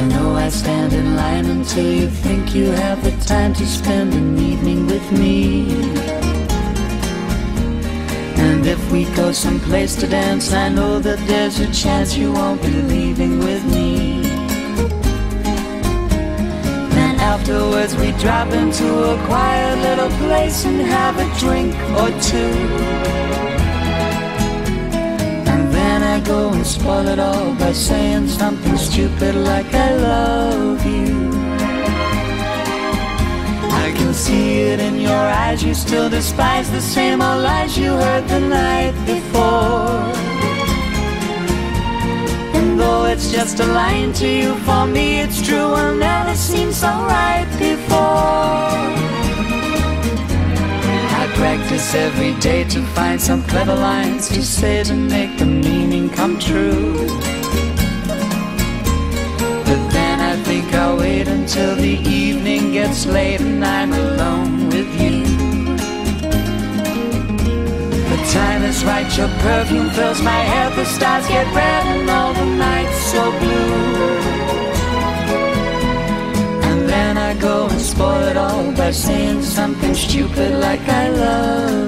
I know I stand in line until you think you have the time to spend an evening with me. And if we go someplace to dance, I know that there's a chance you won't be leaving with me. Then afterwards we drop into a quiet little place and have a drink or two. And then I go and spoil it all by saying something stupid like I love you. I can see it in your eyes, you still despise the same old lies you heard the night before. And though it's just a line to you, for me it's true, I'll never seem so right before. I practice every day to find some clever lines to say to make the meaning come true. But then I think I'll wait until the evening gets late and I'm alone with you. The time is right, your perfume fills my head, the stars get red and all the nights so blue. And then I go and spoil it all by saying something stupid like I love you.